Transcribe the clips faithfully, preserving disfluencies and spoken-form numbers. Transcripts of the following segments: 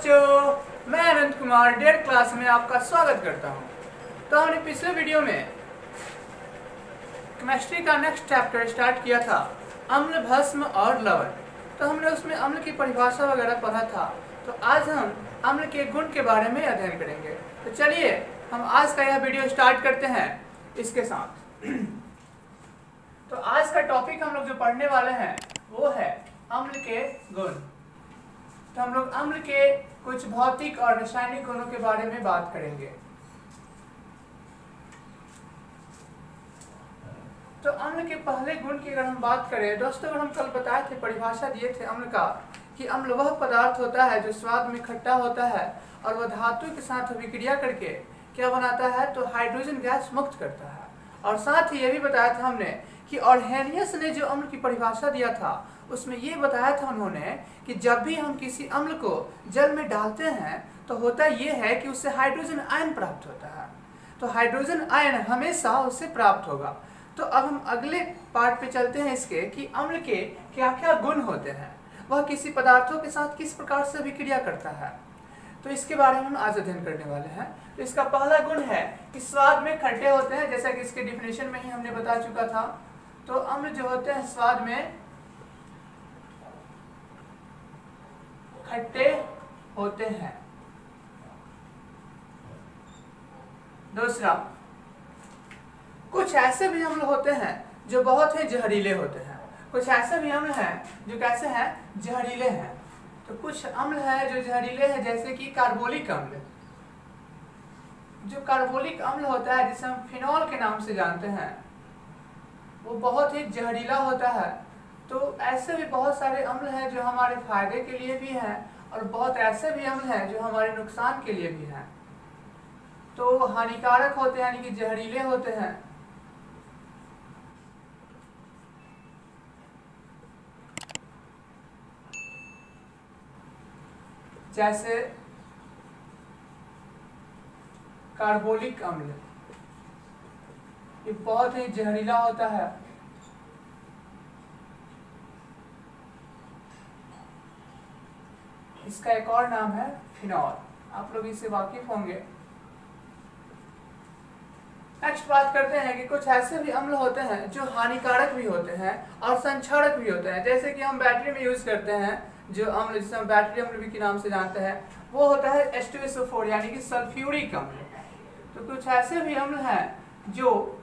बच्चों, मैं अनंत Kumar dare class में आपका स्वागत करता हूं। तो हमने पिछले वीडियो में केमिस्ट्री का नेक्स्ट चैप्टर स्टार्ट किया था, अम्ल भस्म और लवण। तो हमने उसमें अम्ल की परिभाषा वगैरह पढ़ा था। तो आज हम अम्ल के गुण के बारे में अध्ययन करेंगे। तो चलिए हम आज का यह वीडियो स्टार्ट करते हैं इसके साथ। तो आज का टॉपिक हम लोग जो पढ़ने वाले हैं वो है अम्ल के गुण। तो हम लोग अम्ल के कुछ भौतिक और रासायनिक गुणों के बारे में बात करेंगे। तो अम्ल के पहले गुण की अगर हम बात करें दोस्तों, हम कल बताए थे, परिभाषा दिए थे अम्ल का, कि अम्ल वह पदार्थ होता है जो स्वाद में खट्टा होता है और वह धातु के साथ अभिक्रिया करके क्या बनाता है, तो हाइड्रोजन गैस मुक्त करता है। और साथ ही ये भी बताया था हमने कि, और हेनियस ने जो अम्ल की परिभाषा दिया था उसमें ये बताया था उन्होंने कि जब भी हम किसी अम्ल को जल में डालते हैं तो होता ये है कि उससे हाइड्रोजन आयन प्राप्त होता है। तो हाइड्रोजन आयन हमेशा उससे प्राप्त होगा। तो अब हम अगले पार्ट पे चलते हैं इसके, कि अम्ल के क्या क्या गुण होते हैं, वह किसी पदार्थों के साथ किस प्रकार से अभिक्रिया करता है। तो इसके बारे में हम आज अध्ययन करने वाले हैं। तो इसका पहला गुण है कि स्वाद में खट्टे होते हैं, जैसा कि इसके डिफिनेशन में ही हमने बता चुका था। तो अम्ल जो होते हैं स्वाद में खट्टे होते हैं। दूसरा, कुछ ऐसे भी अम्ल होते हैं जो बहुत ही जहरीले होते हैं। कुछ ऐसे भी अम्ल हैं जो कैसे हैं, जहरीले हैं। तो कुछ अम्ल हैं जो जहरीले हैं, जैसे कि कार्बोलिक अम्ल। जो कार्बोलिक अम्ल होता है, जिसे हम फिनोल के नाम से जानते हैं, वो बहुत ही जहरीला होता है। तो ऐसे भी बहुत सारे अम्ल हैं जो हमारे फायदे के लिए भी हैं और बहुत ऐसे भी अम्ल हैं जो हमारे नुकसान के लिए भी हैं। तो हानिकारक होते हैं, यानी कि जहरीले होते हैं। जैसे कार्बोलिक अम्ल, ये बहुत ही जहरीला होता है। इसका एक और नाम है फिनोल, आप लोग इससे वाकिफ होंगे। नेक्स्ट बात करते हैं कि कुछ ऐसे भी अम्ल होते हैं जो हानिकारक भी होते हैं और संक्षारक भी होते हैं, जैसे कि हम बैटरी में यूज करते हैं जो अम्ल, जिसे हम बैटरी अम्ल भी के नाम से जानते हैं, वो होता है H two S O four, यानी कि सल्फ्यूरिक अम्ल। तो कुछ ऐसे भी अम्ल हैं जो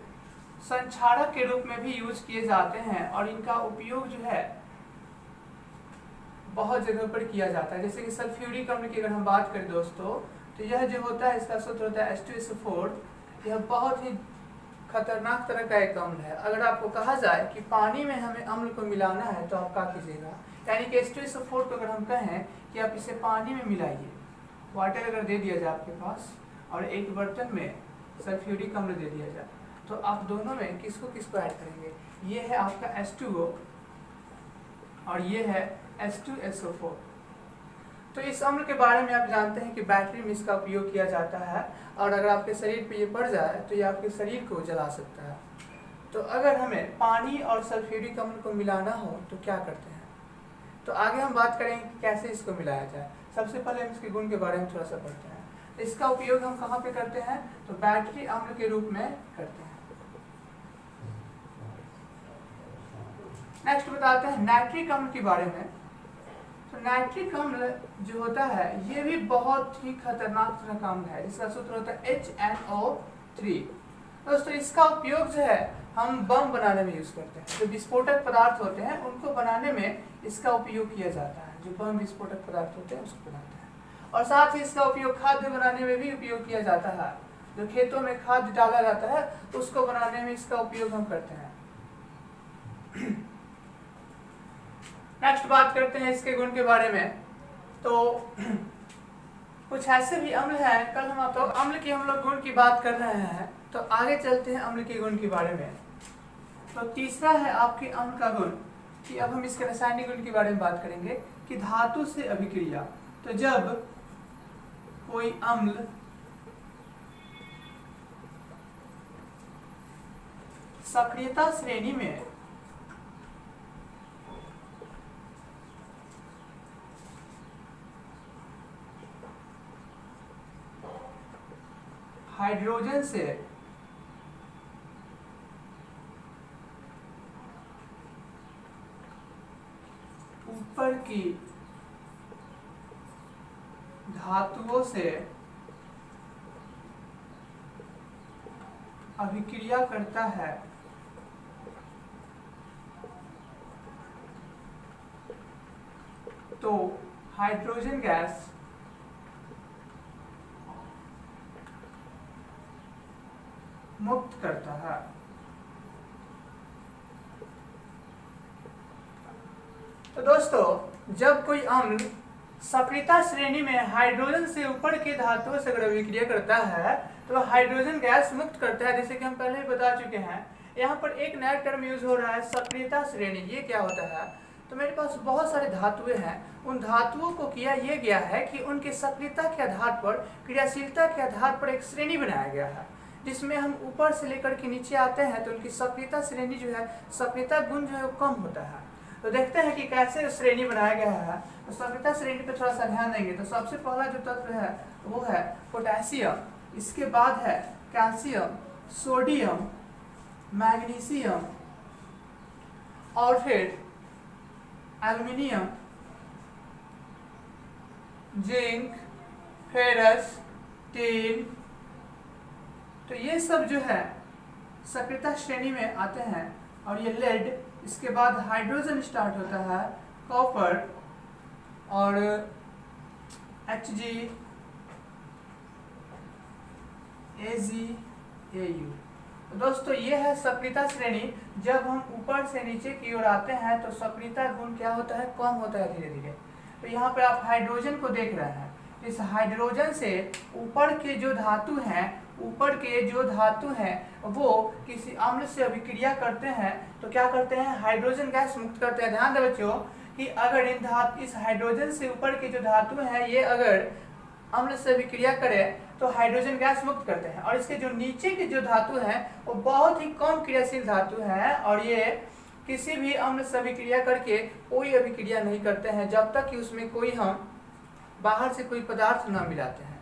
संक्षारक के रूप में भी यूज किए जाते हैं और इनका उपयोग जो है बहुत जगह पर किया जाता है। जैसे कि सल्फ्यूरिक अम्ल की अगर हम बात करें दोस्तों, तो यह जो होता है, इसका सूत्र होता है H two S O four. यह बहुत ही खतरनाक तरह का एक अम्ल है। अगर आपको कहा जाए कि पानी में हमें अम्ल को मिलाना है तो आप क्या कीजिएगा, यानी कि H two S O four को अगर हम कहें कि आप इसे पानी में मिलाइए, वाटर अगर दे दिया जाए आपके पास और एक बर्तन में सल्फ्यूरिक अम्ल दे दिया जाए, तो आप दोनों में किसको किसको ऐड करेंगे। ये है आपका एच टू ओ और ये है H two S O four. तो इस अम्ल के बारे में आप जानते हैं कि बैटरी में इसका उपयोग किया जाता है और अगर आपके शरीर पे ये पड़ जाए तो ये आपके शरीर को जला सकता है। तो अगर हमें पानी और सल्फ्यूरिक अम्ल को मिलाना हो तो क्या करते हैं। तो आगे हम बात करेंगे कि कैसे इसको मिलाया जाए। सबसे पहले हम इसके गुण के बारे में थोड़ा सा पढ़ते हैं। इसका उपयोग हम कहाँ पर करते हैं, तो बैटरी अम्ल के रूप में करते हैं। नेक्स्ट बताते हैं नाइट्रिक अम्ल के बारे में। तो नाइट्रिक अम्ल जो होता है, ये भी बहुत ही खतरनाक तरह का अम्ल है। इसका सूत्र होता है एच एन ओ थ्री। दोस्तों इसका उपयोग जो है हम बम बनाने में यूज करते हैं। जो विस्फोटक पदार्थ होते हैं उनको बनाने में इसका उपयोग किया जाता है। जो बम विस्फोटक पदार्थ होते हैं उसको बनाते हैं। और साथ ही इसका उपयोग खाद्य बनाने में भी उपयोग किया जाता है। जो खेतों में खाद डाला जाता है उसको बनाने में इसका उपयोग हम करते हैं। नेक्स्ट बात करते हैं इसके गुण के बारे में। तो कुछ ऐसे भी अम्ल हैं, कल हम आपको तो अम्ल की हम लोग गुण की बात कर रहे हैं। तो आगे चलते हैं अम्ल के गुण के बारे में। तो तीसरा है आपके अम्ल का गुण, कि अब हम इसके रासायनिक गुण के बारे में बात करेंगे, कि धातु से अभिक्रिया। तो जब कोई अम्ल सक्रियता श्रेणी में हाइड्रोजन से ऊपर की धातुओं से अभिक्रिया करता है तो हाइड्रोजन गैस मुक्त करता है। तो दोस्तों, जब कोई अम्ल सक्रियता श्रेणी में हाइड्रोजन से ऊपर के धातुओं से अभिक्रिया करता है तो हाइड्रोजन गैस मुक्त करता है, जैसे कि हम पहले ही बता चुके हैं। यहाँ पर एक नया टर्म यूज हो रहा है, सक्रियता श्रेणी। ये क्या होता है? तो मेरे पास बहुत सारे धातुएं हैं, उन धातुओं को किया यह गया है कि उनकी सक्रियता के आधार पर, क्रियाशीलता के आधार पर एक श्रेणी बनाया गया है, जिसमें हम ऊपर से लेकर के नीचे आते हैं तो उनकी सक्रियता श्रेणी जो है, सक्रियता गुण जो है वो कम होता है। तो देखते हैं कि कैसे श्रेणी बनाया गया है। तो सक्रियता श्रेणी पे थोड़ा सा ध्यान देंगे तो सबसे पहला जो तत्व है वो है पोटेशियम, इसके बाद है कैल्शियम, सोडियम, मैग्नीशियम और फिर एल्युमिनियम, जिंक, फेरस, टीन। तो ये सब जो है सक्रियता श्रेणी में आते हैं और ये लेड, इसके बाद हाइड्रोजन स्टार्ट होता है, कॉपर और Hg, Ag, Au। तो दोस्तों, ये है सक्रियता श्रेणी। जब हम ऊपर से नीचे की ओर आते हैं तो सक्रियता गुण क्या होता है? कम होता है धीरे धीरे। तो यहाँ पर आप हाइड्रोजन को देख रहे हैं। इस हाइड्रोजन से ऊपर के जो धातु हैं, ऊपर के जो धातु हैं वो किसी अम्ल से अभिक्रिया करते हैं तो क्या करते हैं? हाइड्रोजन गैस मुक्त करते हैं। ध्यान दें बच्चों कि अगर इन धातु, इस हाइड्रोजन से ऊपर के जो धातु हैं, ये अगर अम्ल से अभिक्रिया करें तो हाइड्रोजन गैस मुक्त करते हैं। और इसके जो नीचे के जो धातु हैं वो बहुत ही कम क्रियाशील धातु हैं और ये किसी भी अम्ल से अभिक्रिया करके कोई अभिक्रिया नहीं करते हैं जब तक कि उसमें कोई हम बाहर से कोई पदार्थ ना मिलाते हैं,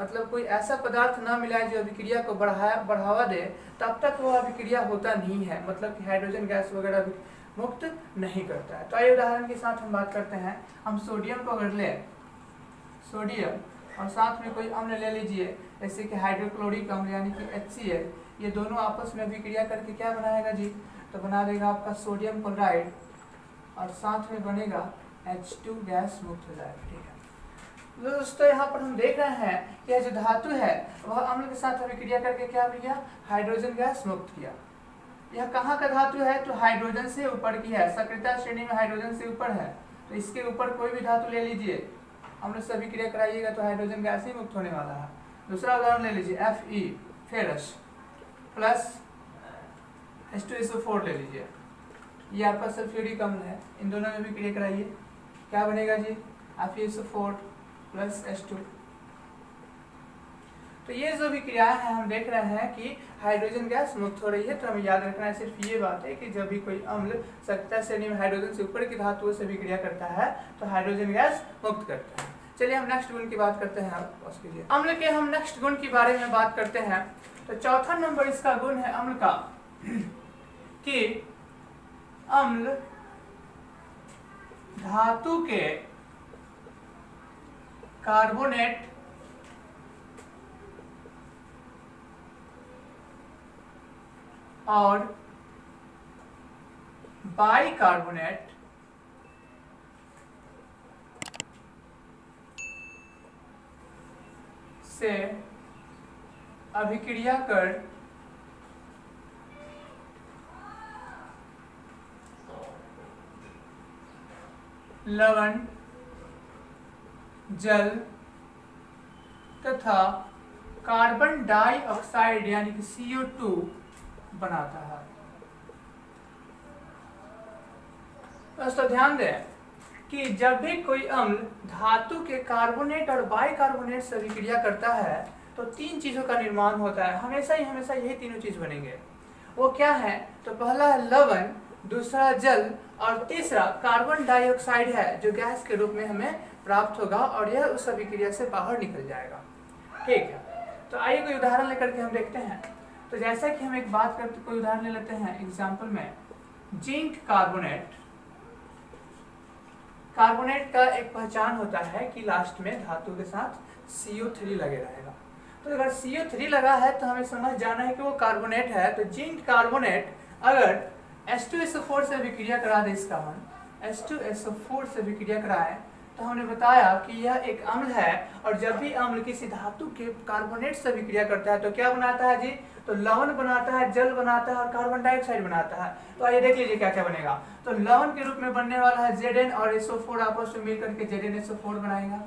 मतलब कोई ऐसा पदार्थ ना मिलाए जो अभिक्रिया को बढ़ाया बढ़ावा दे, तब तक वह अभिक्रिया होता नहीं है, मतलब कि हाइड्रोजन गैस वगैरह मुक्त नहीं करता है। तो आइए उदाहरण के साथ हम बात करते हैं। हम सोडियम को अगर ले, सोडियम और साथ में कोई अम्ल ले लीजिए, जैसे कि हाइड्रोक्लोरिक अम्ल यानी कि एच सी एल, ये दोनों आपस में अभिक्रिया करके क्या बनाएगा जी? तो बना देगा आपका सोडियम क्लोराइड और साथ में बनेगा एच टू गैस मुक्त हो जाएगा। ठीक है दोस्तों, यहाँ पर हम देख रहे हैं कि यह जो धातु है वह अम्ल के साथ अभिक्रिया करके क्या किया? हाइड्रोजन गैस मुक्त किया। यह कहाँ का धातु है? तो हाइड्रोजन से ऊपर की है, सक्रियता श्रेणी में हाइड्रोजन से ऊपर है। तो इसके ऊपर कोई भी धातु ले लीजिए, अम्ल से अभिक्रिया कराइएगा तो हाइड्रोजन गैस ही मुक्त होने वाला है। दूसरा उदाहरण ले लीजिए, F E ferrous plus H two S O four ले लीजिए, ये आपका सल्फ्यूरिक अम्ल है। इन दोनों में अभिक्रिया कराइए, क्या बनेगा जी? F E S O four plus H two. तो ये जो भी क्रियाएं हैं हम देख रहे हैं कि हाइड्रोजन गैस मुक्त हो रही है। तो हमें याद रखना है सिर्फ ये बात है कि जब भी कोई अम्ल सक्रियता श्रेणी में हाइड्रोजन से ऊपर की धातुओं से अभिक्रिया करता है तो हाइड्रोजन गैस मुक्त करता है। चलिए हम नेक्स्ट गुण की बात करते हैं। उसके लिए अम्ल के हम नेक्स्ट गुण के बारे में बात करते हैं। तो चौथा नंबर इसका गुण है अम्ल का कि अम्ल धातु के कार्बोनेट और बाइकार्बोनेट से अभिक्रिया कर लवण, जल तथा कार्बन डाइऑक्साइड यानी कि सी ओ टू बनाता है। दोस्तों, ध्यान दें कि जब भी कोई अम्ल धातु के कार्बोनेट और बाइकार्बोनेट से अभिक्रिया करता है तो तीन चीजों का निर्माण होता है। हमेशा ही हमेशा यही तीनों चीज बनेंगे। वो क्या है? तो पहला है लवण, दूसरा जल और तीसरा कार्बन डाइऑक्साइड है, जो गैस के रूप में हमें प्राप्त होगा और यह उस अभिक्रिया से बाहर निकल जाएगा। ठीक है, तो आइए कोई उदाहरण लेकर के हम देखते हैं। तो जैसा कि हम एक बात करते कोई उदाहरण ले लेते हैं एग्जाम्पल में जिंक कार्बोनेट। कार्बोनेट का एक पहचान होता है कि लास्ट में धातु के साथ सी ओ थ्री लगे रहेगा। तो अगर सी ओ थ्री लगा है तो हमें समझ जाना है कि वो कार्बोनेट है। तो जिंक कार्बोनेट अगर H two S O four से विक्रिया करा दे, इसका हम H two S O four से विक्रिया कराए तो हमने बताया कि यह एक अम्ल है, और जब भी अम्ल किसी धातु के कार्बोनेट से विक्रिया करता है तो क्या बनाता है जी? तो लवण बनाता है, जल बनाता है और कार्बन डाइऑक्साइड बनाता है। तो आइए देख लीजिए क्या क्या बनेगा। तो लवण के रूप में बनने वाला है Zn और एस ओ फोर, आपस में मिल करके Zn एस ओ फोर बनाएगा।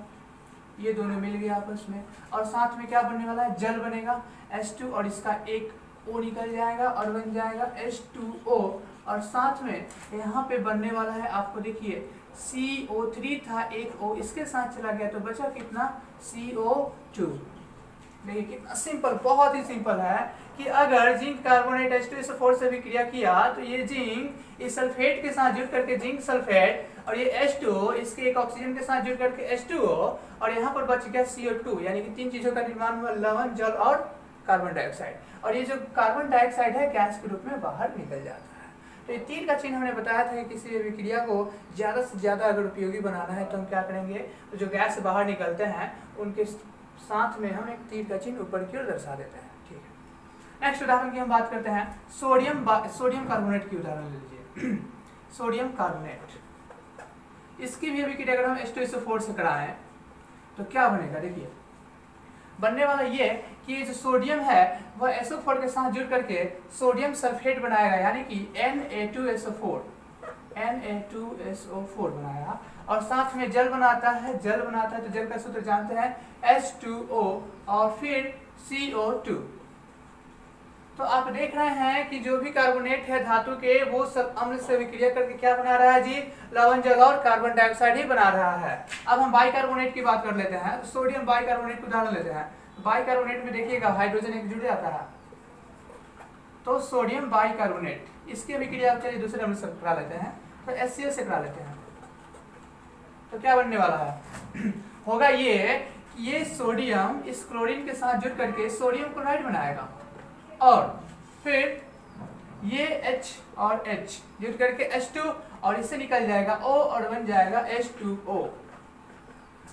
ये दोनों मिल गए आपस में, और साथ में क्या बनने वाला है? जल बनेगा एस टू और इसका एक O निकल जाएगा और बन जाएगा एस टू ओ, और साथ में यहाँ पे बनने वाला है आपको देखिए सी ओ थ्री था, एक O इसके साथ चला गया तो बचा कितना? C O two. देखिए कितना सिंपल, बहुत ही सिंपल है कि अगर zinc carbonate H two S O four से विक्रिया किया तो ये जिंक इस सल्फेट के साथ जुड़ करके जिंक सल्फेट, और ये एच टू ओ इसके एक ऑक्सीजन के साथ जुड़ करके एच टू ओ, और यहाँ पर बच गया सी ओ टू, यानी कि तीन चीज़ों का निर्माण हुआ लवण, जल और कार्बन डाइऑक्साइड, और ये जो कार्बन डाइऑक्साइड है गैस के रूप में बाहर निकल जाता है। तो ये तीन का चिन्ह हमने बताया था कि किसी भी विक्रिया को ज़्यादा से ज़्यादा अगर उपयोगी बनाना है तो हम क्या करेंगे? तो जो गैस बाहर निकलते हैं उनके साथ में हम एक तीर का चिन्ह ऊपर की ओर दर्शा देते हैं। ठीक है, नेक्स्ट उदाहरण की हम बात करते हैं सोडियम सोडियम कार्बोनेट की। उदाहरण ले लीजिए सोडियम कार्बोनेट, इसकी भी विक्रिया अगर हम H two S O four से कराएं तो क्या बनेगा? देखिए बनने वाला ये कि ये जो सोडियम है वह एस ओ फोर के साथ जुड़ करके सोडियम सल्फेट बनाएगा, यानी कि N A two S O four N A two S O four बनाया, और साथ में जल बनाता है जल बनाता है तो जल का सूत्र जानते हैं एच टू ओ और फिर सी ओ टू। तो आप देख रहे हैं कि जो भी कार्बोनेट है धातु के वो सब अम्ल से विक्रिया करके क्या बना रहा है जी? लवण, जल और कार्बन डाइऑक्साइड ही बना रहा है। अब हम बाइकार्बोनेट की बात कर लेते हैं। सोडियम बाइकार्बोनेट का उदाहरण लेते हैं। बाइकार्बोनेट में देखिएगा हाइड्रोजन एक जुड़ जाता है तो सोडियम बाइकार्बोनेट, इसकी विक्रिया आप चलिए दूसरे अम्ल से करा लेते हैं, तो एच सी एल से करा लेते हैं। तो क्या बनने वाला है? होगा ये कि ये सोडियम इस क्लोरीन के साथ जुड़ करके सोडियम क्लोराइड बनाएगा, और फिर ये H और H जुड़ करके एच टू और इससे निकल जाएगा O और बन जाएगा एच टू ओ।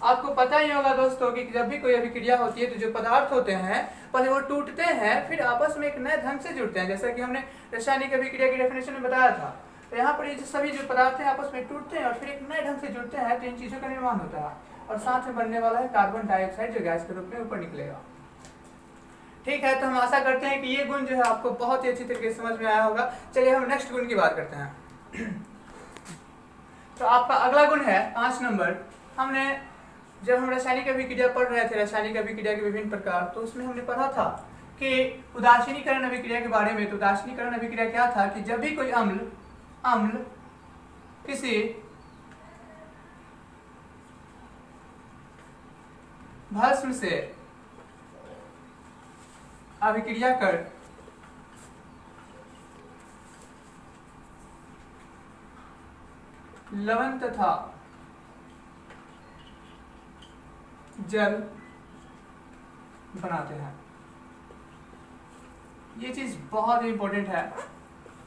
आपको पता ही होगा दोस्तों कि जब भी कोई अभिक्रिया होती है तो जो पदार्थ होते हैं पहले वो टूटते हैं फिर आपस में एक नए ढंग से जुड़ते हैं, जैसा कि हमने रासायनिक अभिक्रिया की डेफिनेशन में बताया था। तो यहाँ पर ये जो सभी जो पदार्थ हैं आपस में टूटते हैं और फिर एक नए ढंग से जुड़ते हैं, तो इन चीज़ों का निर्माण होता है, और साथ में बनने वाला है कार्बन डाइऑक्साइड जो गैस के रूप में ऊपर निकलेगा। ठीक है, तो हम आशा करते हैं कि ये गुण जो है आपको बहुत ही अच्छी तरीके से समझ में आया होगा। चलिए हम नेक्स्ट गुण की बात करते हैं। तो आपका अगला गुण है पाँच नंबर। हमने जब हम रासायनिक अभिक्रिया पढ़ रहे थे, रासायनिक अभिक्रिया के विभिन्न प्रकार, तो उसमें हमने पढ़ा था कि उदासीनीकरण अभिक्रिया के बारे में। तो उदासीनीकरण अभिक्रिया क्या था कि जब भी कोई अम्ल अम्ल किसी भस्म से अभिक्रिया कर लवण तथा जल बनाते हैं। ये चीज बहुत ही इंपॉर्टेंट है,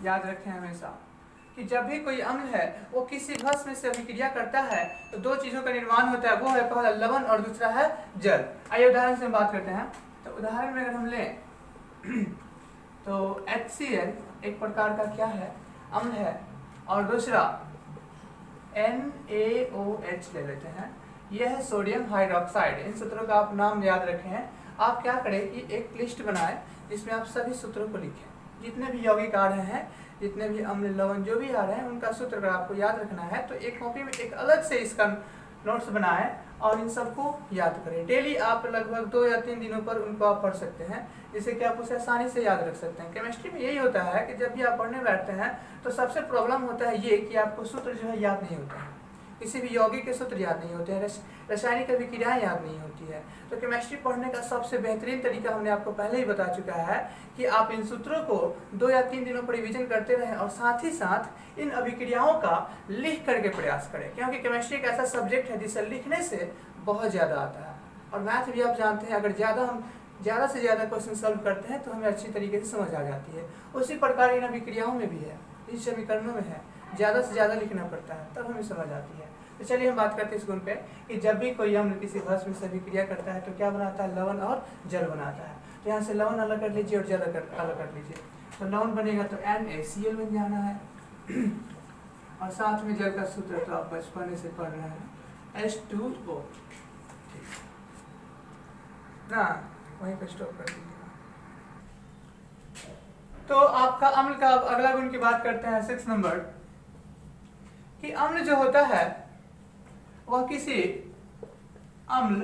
याद रखें हमेशा कि जब भी कोई अम्ल है वो किसी भस्म से अभिक्रिया करता है तो दो चीजों का निर्माण होता है, वो है पहला लवण और दूसरा है जल। आइए उदाहरण से हम बात करते हैं। तो उदाहरण में अगर हम लें तो एच सी एल एक प्रकार का क्या है? अम्ल है, और दूसरा एन ए ओ एच ले लेते हैं, यह है सोडियम हाइड्रोक्साइड। इन सूत्रों का आप नाम याद रखें। आप क्या करें कि एक लिस्ट बनाएं जिसमें आप सभी सूत्रों को लिखें, जितने भी यौगिक आ रहे हैं, जितने भी अम्ल लवण जो भी आ रहे हैं उनका सूत्र अगर आपको याद रखना है तो एक कॉपी में एक अलग से इसका नोट्स बनाएं और इन सबको याद करें। डेली आप लगभग दो या तीन दिनों पर उनको आप पढ़ सकते हैं, जिससे कि आप उसे आसानी से याद रख सकते हैं। केमिस्ट्री में यही होता है कि जब भी आप पढ़ने बैठते हैं तो सबसे प्रॉब्लम होता है ये कि आपको सूत्र जो है याद नहीं होता है, किसी भी यौगिक के सूत्र याद नहीं होते हैं, रासायनिक अभिक्रियाएं याद नहीं होती है। तो केमिस्ट्री पढ़ने का सबसे बेहतरीन तरीका हमने आपको पहले ही बता चुका है कि आप इन सूत्रों को दो या तीन दिनों पर रिवीजन करते रहें, और साथ ही साथ इन अभिक्रियाओं का लिख करके प्रयास करें, क्योंकि केमिस्ट्री एक ऐसा सब्जेक्ट है जिसे लिखने से बहुत ज़्यादा आता है। और मैथ भी आप जानते हैं, अगर ज़्यादा हम ज़्यादा से ज़्यादा क्वेश्चन सॉल्व करते हैं तो हमें अच्छी तरीके से समझ आ जाती है। उसी प्रकार इन अभिक्रियाओं में भी है, इस समीकरणों में है, ज़्यादा से ज़्यादा लिखना पड़ता है तब हमें समझ आती है। तो चलिए हम बात करते हैं इस गुण पे कि जब भी कोई अम्ल किसी भस्म में से अभिक्रिया करता है तो क्या बनाता है, लवण और जल बनाता है। तो यहाँ से लवण अलग कर लीजिए और जल अलग अलग कर लीजिए, तो लवण बनेगा तो NaCl बन जाना है और साथ में जल का सूत्र तो आप बचपन से पढ़ रहे हैं H टू O ना, वहीं पर स्टॉप कर दीजिएगा। तो आपका अम्ल का अगला गुण की बात करते हैं सिक्स नंबर कि अम्ल जो होता है वह किसी अम्ल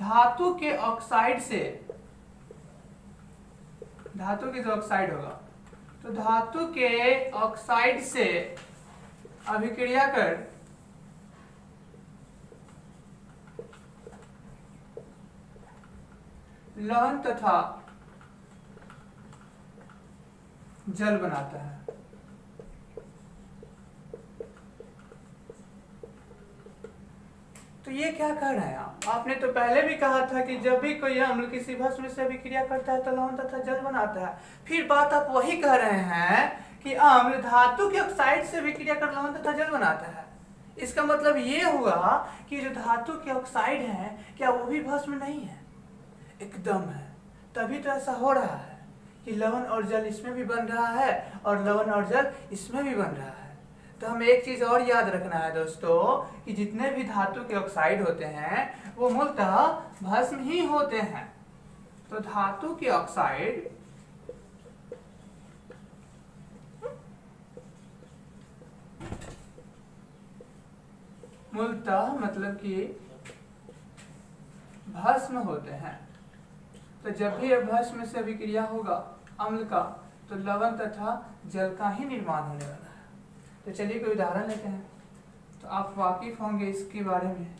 धातु के ऑक्साइड से, धातु के जो ऑक्साइड होगा तो धातु के ऑक्साइड से अभिक्रिया कर लवण तथा जल बनाता है। तो ये क्या कर रहे हैं आप? आपने तो पहले भी कहा था कि जब भी कोई अम्ल किसी भस्म से अभिक्रिया करता है तो लवण तथा जल बनाता है, फिर बात आप वही कह रहे हैं कि अम्ल धातु के ऑक्साइड से अभिक्रिया कर लवण तथा जल बनाता है। इसका मतलब ये हुआ कि जो धातु के ऑक्साइड है क्या वो भी भस्म नहीं है, एकदम है। तभी तो ऐसा हो रहा है कि लवण और जल इसमें भी बन रहा है और लवण और जल इसमें भी बन रहा है। तो हमें एक चीज और याद रखना है दोस्तों कि जितने भी धातु के ऑक्साइड होते हैं वो मूलतः भस्म ही होते हैं। तो धातु के ऑक्साइड मूलतः मतलब कि भस्म होते हैं। तो जब भी भस्म से अभिक्रिया होगा अम्ल का तो लवण तथा जल का ही निर्माण होने वाला है। तो चलिए कोई उदाहरण लेते हैं, तो आप वाकिफ होंगे इसके बारे में।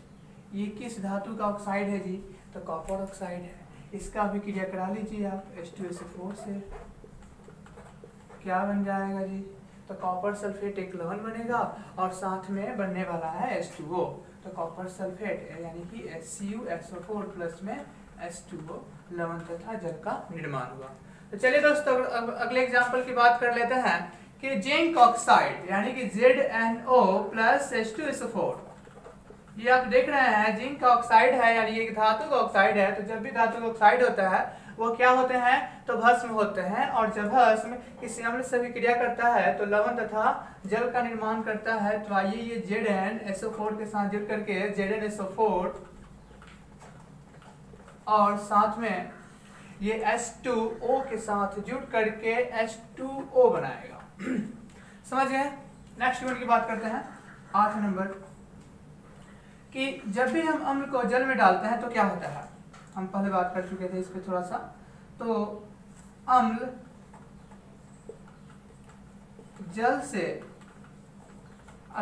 ये किस धातु का ऑक्साइड है जी? तो कॉपर ऑक्साइड है। इसका अभिक्रिया करा लीजिए आप H two S O four से, क्या बन जाएगा जी? तो कॉपर सल्फेट एक लवण बनेगा और साथ में बनने वाला है H टू O। तो कॉपर सल्फेट यानी कि S C U S O four plus में H टू O लवण तथा जल का निर्माण हुआ। तो चलिए दोस्तों अगले एग्जाम्पल की बात कर लेते हैं कि जिंक ऑक्साइड यानी कि Z N O plus H two S O four. ये आप देख रहे हैं जिंक का ऑक्साइड है यानी ये धातु का ऑक्साइड है। तो जब भी धातु का ऑक्साइड होता है वो क्या होते हैं, तो भस्म होते हैं। और जब भस्म किसी अम्ल से अभिक्रिया करता है तो लवण तथा जल का निर्माण करता है। तो आइए ये Z N S O four के साथ जुड़ करके Z N S O four और साथ में ये H टू O के साथ जुड़ करके H टू O बनाएगा। समझ गए? नेक्स्ट गुण की बात करते हैं आठ नंबर कि जब भी हम अम्ल को जल में डालते हैं तो क्या होता है। हम पहले बात कर चुके थे इस पे थोड़ा सा। तो अम्ल जल से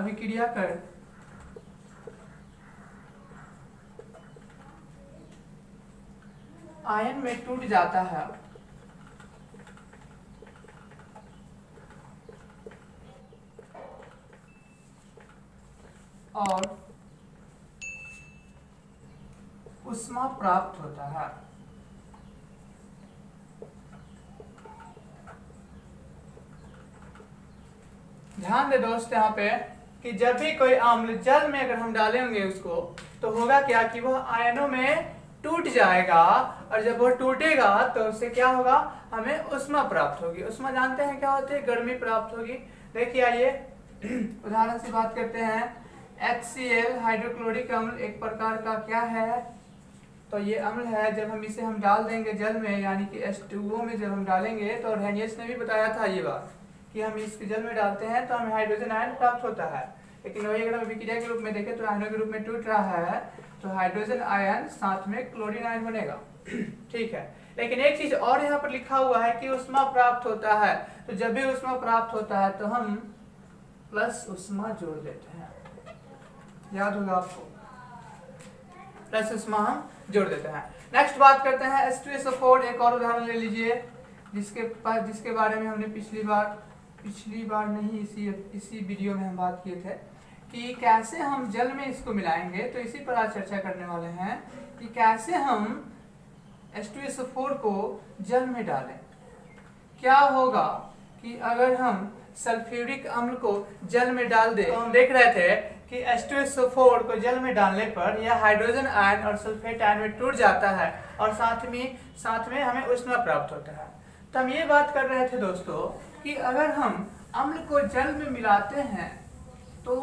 अभिक्रिया कर आयन में टूट जाता है और ऊष्मा प्राप्त होता है। ध्यान दे दोस्त यहाँ पे कि जब भी कोई अम्ल जल में अगर हम डालेंगे उसको तो होगा क्या कि वह आयनों में टूट जाएगा और जब वो टूटेगा तो उससे क्या होगा, हमें ऊष्मा प्राप्त होगी। ऊष्मा जानते हैं क्या होती है, गर्मी प्राप्त होगी। देखिए आइए उदाहरण से बात करते हैं। HCl हाइड्रोक्लोरिक अम्ल एक प्रकार का क्या है, तो ये अम्ल है। जब हम इसे हम डाल देंगे जल में यानी कि H टू O में जब हम डालेंगे तो, और हेनियस ने भी बताया था ये बात कि हम इसके जल में डालते हैं तो हमें हाइड्रोजन आयन प्राप्त होता है। लेकिन वही अगर हम अभिक्रिया के रूप में देखें तो आयनों के रूप में टूट रहा है तो हाइड्रोजन आयन साथ में क्लोरीन आयन बनेगा, ठीक है। लेकिन एक चीज और यहाँ पर लिखा हुआ है कि ऊष्मा प्राप्त होता है। तो जब भी ऊष्मा प्राप्त होता है तो हम प्लस ऊष्मा जोड़ देते हैं, याद होगा आपको, प्लस ऊष्मा हम जोड़ देते हैं। नेक्स्ट बात करते हैं H two S O four. एक और उदाहरण ले लीजिए जिसके पास जिसके बारे में हमने पिछली बार पिछली बार नहीं इसी इसी वीडियो में हम बात किए थे कि कैसे हम जल में इसको मिलाएंगे। तो इसी पर आज चर्चा करने वाले हैं कि कैसे हम H two S O four को जल में डालें। क्या होगा कि अगर हम सल्फ्यूरिक अम्ल को जल में डाल दें, तो हम देख रहे थे कि H two S O four को जल में डालने पर यह हाइड्रोजन आयन और सल्फेट आयन में टूट जाता है और साथ में साथ में हमें ऊष्मा प्राप्त होता है। तो हम ये बात कर रहे थे दोस्तों कि अगर हम अम्ल को जल में मिलाते हैं तो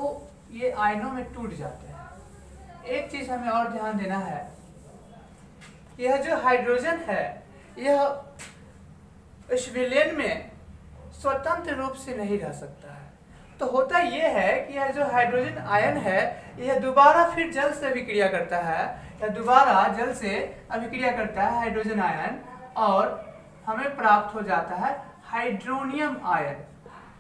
ये आयनों में टूट जाते हैं। एक चीज़ हमें और ध्यान देना है, यह जो हाइड्रोजन है यह इस विलयन में स्वतंत्र रूप से नहीं रह सकता है। तो होता यह है कि यह जो हाइड्रोजन आयन है यह दोबारा फिर जल से अभिक्रिया करता है, यह दोबारा जल से अभिक्रिया करता है हाइड्रोजन आयन, और हमें प्राप्त हो जाता है हाइड्रोनियम आयन।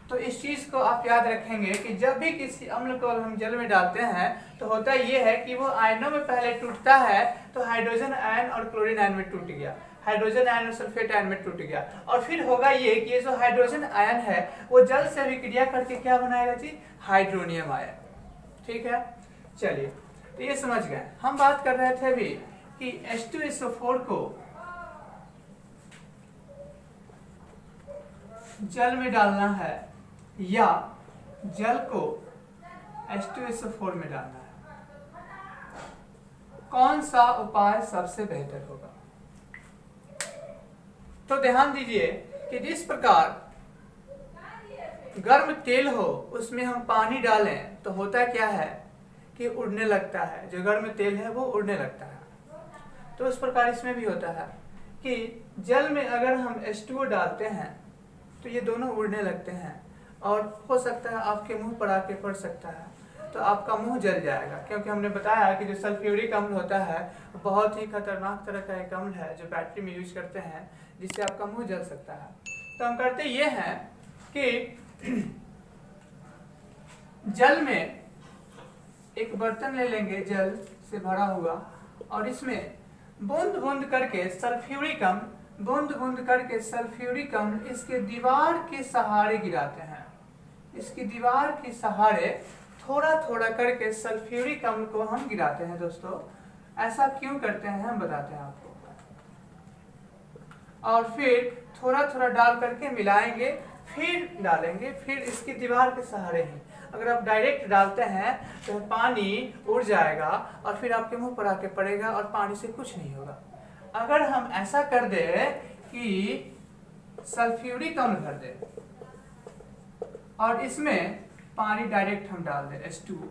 तो इस चीज़ को आप याद रखेंगे कि जब भी किसी अम्ल को हम जल में डालते हैं तो होता यह है कि वो आयनों में पहले टूटता है, तो हाइड्रोजन आयन और क्लोरीन आयन में टूट गया, हाइड्रोजन आयन और सल्फेट आयन में टूट गया, और फिर होगा ये कि ये जो हाइड्रोजन आयन है वो जल से अभिक्रिया करके क्या बनाएगा जी, हाइड्रोनियम आयन। ठीक है, चलिए तो ये समझ गए। हम बात कर रहे थे अभी कि H two S O four को जल में डालना है या जल को H two S O four में डालना है, कौन सा उपाय सबसे बेहतर होगा। तो ध्यान दीजिए कि जिस प्रकार गर्म तेल हो उसमें हम पानी डालें तो होता क्या है कि उड़ने लगता है, जो गर्म तेल है वो उड़ने लगता है। तो उस प्रकार इसमें भी होता है कि जल में अगर हम एच टू ओ डालते हैं तो ये दोनों उड़ने लगते हैं और हो सकता है आपके मुंह पर आके पड़ सकता है, तो आपका मुंह जल जाएगा। क्योंकि हमने बताया कि जो सल्फ्यूरिक अम्ल होता है वो बहुत ही खतरनाक तरह का एक अम्ल है जो बैटरी में यूज करते हैं, जिससे आपका मुंह जल सकता है। तो हम करते ये हैं कि जल में एक बर्तन ले लेंगे जल से भरा हुआ, और इसमें बूंद बूंद करके सल्फ्यूरिक अम्ल बूंद बूंद करके सल्फ्यूरिक अम्ल इसके दीवार के सहारे गिराते हैं। इसकी दीवार के सहारे थोड़ा थोड़ा करके सल्फ्यूरिक अम्ल को हम गिराते हैं। दोस्तों ऐसा क्यों करते हैं हम बताते हैं आपको। और फिर थोड़ा थोड़ा डाल करके मिलाएंगे, फिर डालेंगे, फिर इसकी दीवार के सहारे ही। अगर आप डायरेक्ट डालते हैं तो पानी उड़ जाएगा और फिर आपके मुंह पर आके पड़ेगा और पानी से कुछ नहीं होगा। अगर हम ऐसा कर दे कि सल्फ्यूरिक अम्ल भर दे और इसमें पानी डायरेक्ट हम डाल दें एच टू ओ,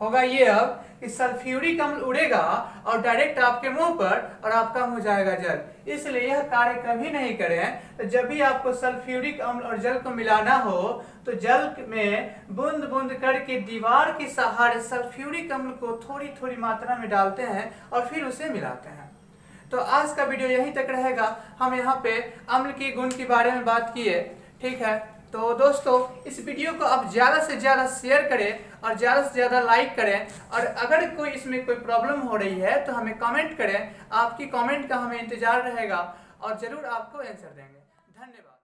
होगा ये अब कि सल्फ्यूरिक अम्ल उड़ेगा और डायरेक्ट आपके मुंह पर और आपका मुंह जाएगा जल। इसलिए यह कार्य कभी नहीं करें। तो जब भी आपको सल्फ्यूरिक अम्ल और जल को मिलाना हो तो जल में बूंद बूंद करके दीवार के सहारे सल्फ्यूरिक अम्ल को थोड़ी थोड़ी मात्रा में डालते हैं और फिर उसे मिलाते हैं। तो आज का वीडियो यहीं तक रहेगा। हम यहाँ पे अम्ल के गुण के बारे में बात किए, ठीक है। तो दोस्तों इस वीडियो को आप ज़्यादा से ज़्यादा शेयर करें और ज़्यादा से ज़्यादा लाइक करें, और अगर कोई इसमें कोई प्रॉब्लम हो रही है तो हमें कमेंट करें। आपकी कमेंट का हमें इंतज़ार रहेगा और ज़रूर आपको आंसर देंगे। धन्यवाद।